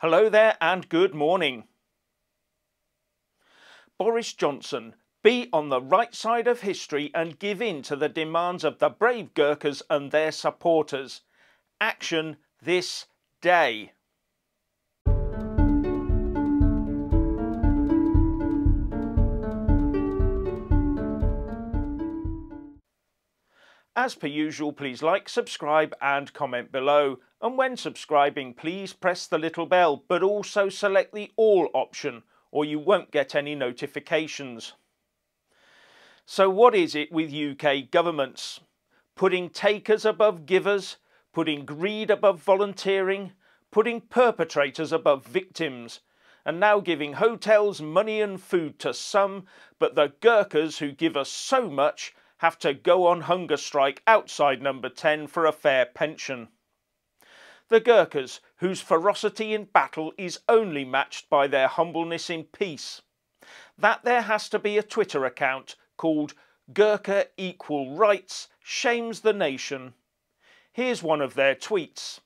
Hello there and good morning. Boris Johnson, be on the right side of history and give in to the demands of the brave Gurkhas and their supporters. Action this day. As per usual, please like, subscribe and comment below. And when subscribing, please press the little bell, but also select the all option, or you won't get any notifications. So what is it with UK governments? Putting takers above givers, putting greed above volunteering, putting perpetrators above victims, and now giving hotels money and food to some, but the Gurkhas who give us so much have to go on hunger strike outside Number 10 for a fair pension. The Gurkhas, whose ferocity in battle is only matched by their humbleness in peace. That there has to be a Twitter account called Gurkha Equal Rights Shames the Nation. Here's one of their tweets.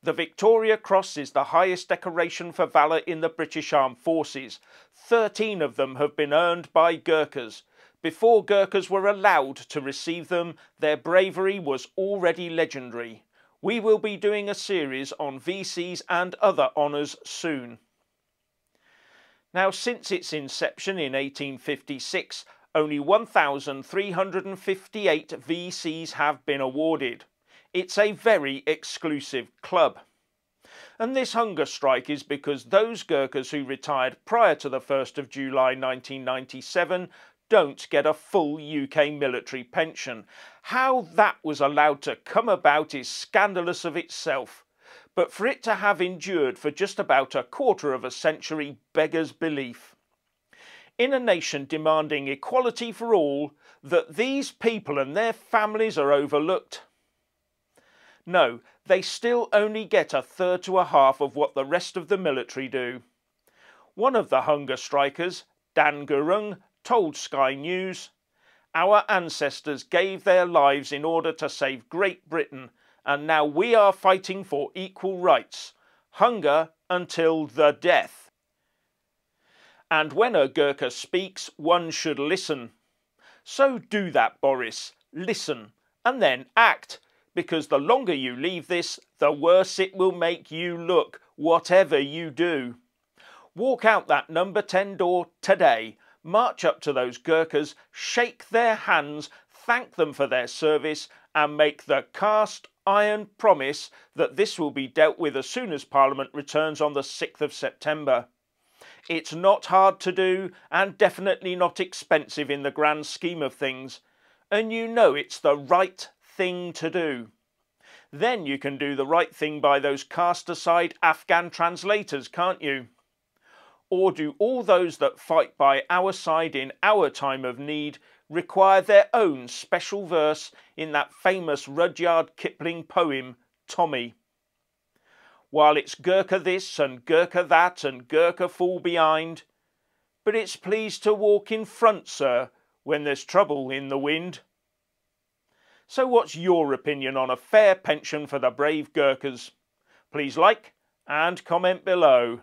The Victoria Cross is the highest decoration for valour in the British Armed Forces. 13 of them have been earned by Gurkhas. Before Gurkhas were allowed to receive them, their bravery was already legendary. We will be doing a series on VCs and other honours soon. Now, since its inception in 1856, only 1,358 VCs have been awarded. It's a very exclusive club. And this hunger strike is because those Gurkhas who retired prior to the 1st of July 1997 don't get a full UK military pension. How that was allowed to come about is scandalous of itself, but for it to have endured for just about a quarter of a century beggars belief. In a nation demanding equality for all, that these people and their families are overlooked. No, they still only get a third to a half of what the rest of the military do. One of the hunger strikers, Dan Gurung, told Sky News, "Our ancestors gave their lives in order to save Great Britain, and now we are fighting for equal rights. Hunger until the death." And when a Gurkha speaks, one should listen. So do that, Boris. Listen, and then act, because the longer you leave this, the worse it will make you look, whatever you do. Walk out that Number 10 door today. March up to those Gurkhas, shake their hands, thank them for their service and make the cast iron promise that this will be dealt with as soon as Parliament returns on the 6th of September. It's not hard to do and definitely not expensive in the grand scheme of things. And you know it's the right thing to do. Then you can do the right thing by those cast-aside Afghan translators, can't you? Or do all those that fight by our side in our time of need require their own special verse in that famous Rudyard Kipling poem, Tommy? While it's Gurkha this and Gurkha that and Gurkha fall behind, but it's pleased to walk in front, sir, when there's trouble in the wind. So what's your opinion on a fair pension for the brave Gurkhas? Please like and comment below.